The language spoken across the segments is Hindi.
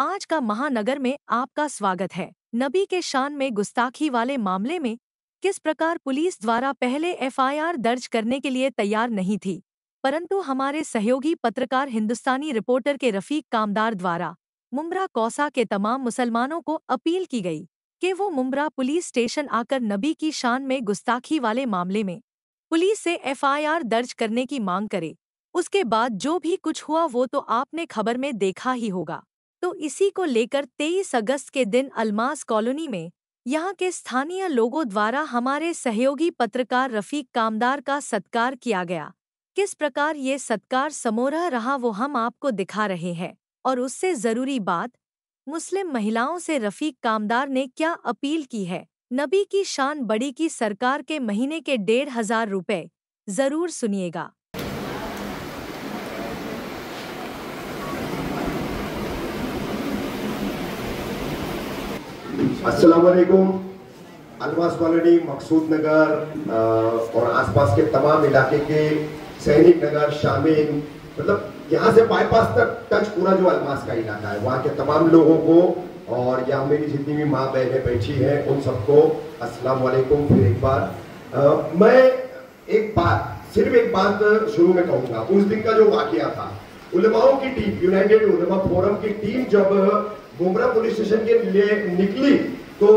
आज का महानगर में आपका स्वागत है। नबी के शान में गुस्ताखी वाले मामले में किस प्रकार पुलिस द्वारा पहले एफआईआर दर्ज करने के लिए तैयार नहीं थी, परंतु हमारे सहयोगी पत्रकार हिंदुस्तानी रिपोर्टर के रफीक कामदार द्वारा मुंब्रा कौसा के तमाम मुसलमानों को अपील की गई कि वो मुंब्रा पुलिस स्टेशन आकर नबी की शान में गुस्ताखी वाले मामले में पुलिस से एफआईआर दर्ज करने की मांग करे। उसके बाद जो भी कुछ हुआ वो तो आपने खबर में देखा ही होगा। तो इसी को लेकर 23 अगस्त के दिन अलमास कॉलोनी में यहाँ के स्थानीय लोगों द्वारा हमारे सहयोगी पत्रकार रफीक कामदार का सत्कार किया गया। किस प्रकार ये सत्कार समोरा रहा वो हम आपको दिखा रहे हैं। और उससे ज़रूरी बात, मुस्लिम महिलाओं से रफीक कामदार ने क्या अपील की है। नबी की शान बड़ी की सरकार के महीने के 1500 रुपये, ज़रूर सुनिएगा। अस्सलामुअलैकुम। अलमास कॉलोनी, मकसूद नगर और आसपास के तमाम इलाके के सैनिक नगर शामिल, मतलब यहाँ से बाईपास तक टच पूरा जो अलमास का इलाका है, वहाँ के तमाम लोगों को और यहाँ मेरी जितनी भी माँ बहनें बैठी हैं उन सबको अस्सलामुअलैकुम। फिर एक बार मैं एक बात, सिर्फ एक बात शुरू में कहूँगा। उस दिन का जो वाक़या था, उलेमाओं की टीम, यूनाइटेड उलेमा फोरम की टीम जब गुमराह पुलिस स्टेशन के लिए निकली तो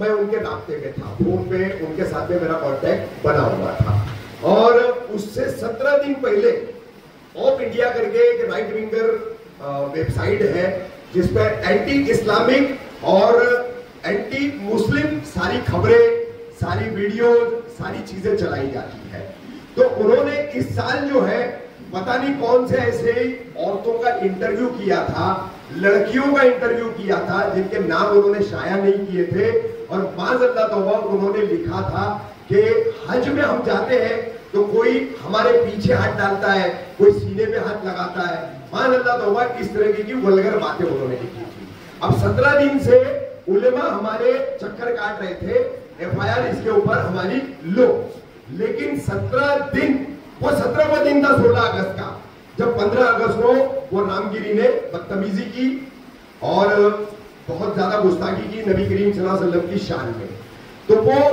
मैं उनके रास्ते में था, फोन पे उनके साथ में मेरा कांटेक्ट बना हुआ था। और उससे 17 दिन पहले ऑप इंडिया करके एक राइट विंगर वेबसाइट है जिस पर एंटी इस्लामिक और एंटी मुस्लिम सारी खबरें, सारी वीडियो, सारी चीजें चलाई जाती है। तो उन्होंने इस साल जो है पता नहीं कौन से ऐसे औरतों का इंटरव्यू किया था, लड़कियों का इंटरव्यू किया था जिनके नाम उन्होंने शाया नहीं किए थे। और माजल्ला तौबा उन्होंने लिखा था कि हज में हम जाते हैं तो कोई हमारे पीछे हाथ डालता है, कोई सीने में हाथ लगाता है। माजल्ला तौबा इस तरह की वल्गर बातें उन्होंने लिखी थी। अब 17 दिन से उलेमा हमारे चक्कर काट रहे थे, एफआईआर इसके ऊपर हमारी लो। लेकिन 17 दिन, वो 17वां दिन था 16 अगस्त का, जब 15 अगस्त को वो रामगिरी ने बदतमीजी की और बहुत ज्यादा गुस्ताखी की नबी करीम सल्लल्लाहु अलैहि वसल्लम की शान में। तो वो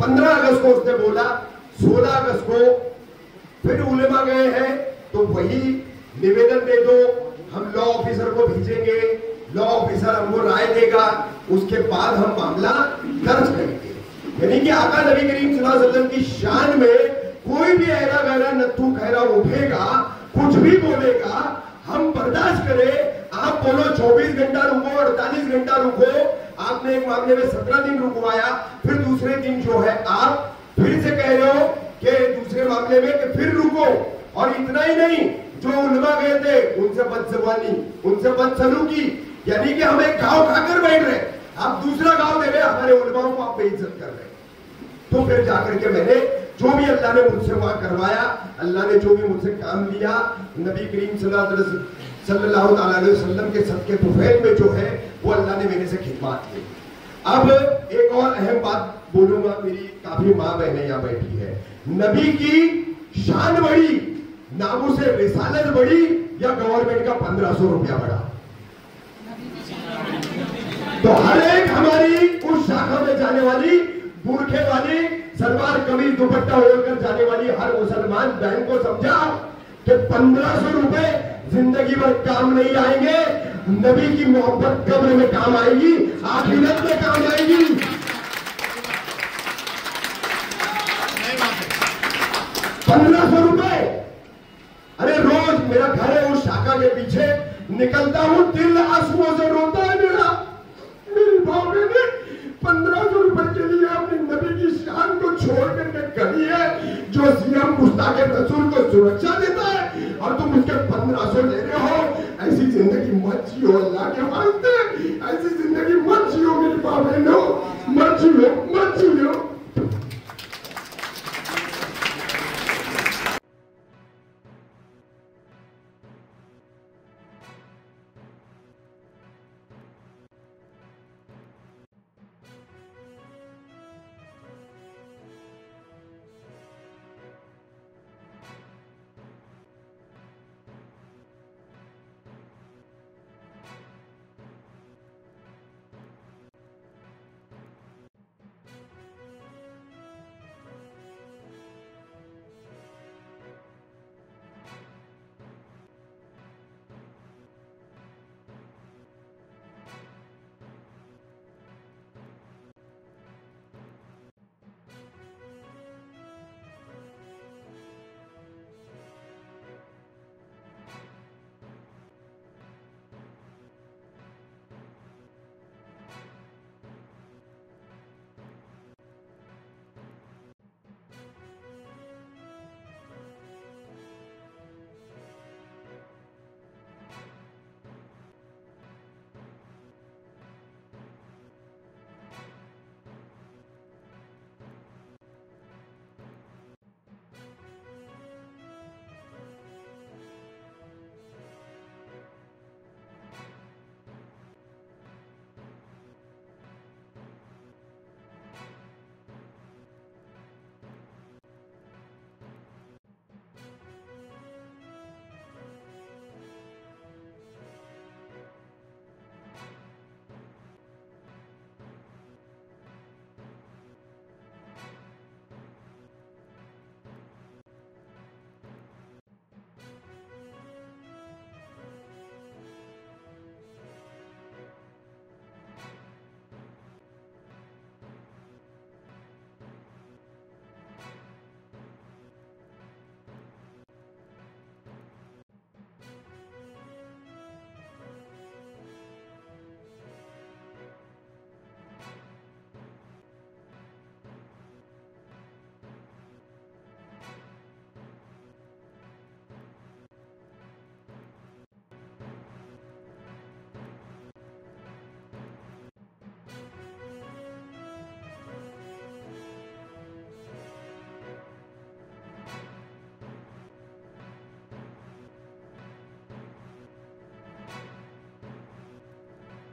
15 अगस्त को उसने बोला, 16 अगस्त को फिर उलेमा गए हैं तो वही निवेदन दे दो, हम लॉ ऑफिसर को भेजेंगे, लॉ ऑफिसर हमको राय देगा, उसके बाद हम मामला दर्ज करेंगे। यानी कि आका नबी करीम सल्लल्लाहु अलैहि वसल्लम की शान में कोई भी ऐरा गैरा नत्थू खैरा उठेगा, कुछ भी बोलेगा, हम बर्दाश्त करें। आप बोलो 24 घंटा रुको, 48 घंटा रुको, आपने एक मामले में 17 दिन रुकवाया, फिर दूसरे दिन जो है आप फिर से कह रहे हो कि दूसरे मामले में कि फिर रुको। और इतना ही नहीं, जो उलमा गए थे उनसे बदजबानी, उनसे बदसलूकी, यानी कि हम एक घाव खाकर बैठ रहे, आप दूसरा घाव दे रहे, हमारे उलमाओं को आप बेइज्जत कर रहे। तो फिर जाकर के मैंने जो भी अल्लाह ने मुझसे वहां करवाया, अल्लाह ने जो भी मुझसे काम लिया, नबी करीम सल्लल्लाहु अलैहि वसल्लम के सदके तुफैल में जो है वो अल्लाह ने मेरे से खिदमत की। अब एक और अहम बात बोलूंगा, मेरी काफी माँ बहने यहाँ बैठी है। नबी की शान बढ़ी, नामूसे रिसालत बढ़ी या गवर्नमेंट का 1500 रुपया बढ़ा? तो हर एक हमारी उस शाखा में जाने वाली, बुरखे वाली, सलवार कमीज दुपट्टा ओढ़कर जाने वाली हर मुसलमान बहन को समझा कि 1500 रुपए जिंदगी भर काम नहीं आएंगे, नबी की मोहब्बत कब्र में काम आएगी, आखिरत में काम आएगी। ₹1500। अरे रोज मेरा घर है उस शाखा के पीछे, निकलता हूं दिल आंसुओं से रोता है मेरा, मेरी भावना ने 1500 रुपए के लिए अपने नबी की शान को छोड़ करके करी है, जो सीएम मुस्ताके रसूल को सुरक्षा देता है, और तुम उसके 1500 ले रहे हो। ऐसी जिंदगी मत जियो, अल्लाह के वास्ते ऐसी जिंदगी मत जियो मेरी बाबे, नो मत जियो, मत जियो।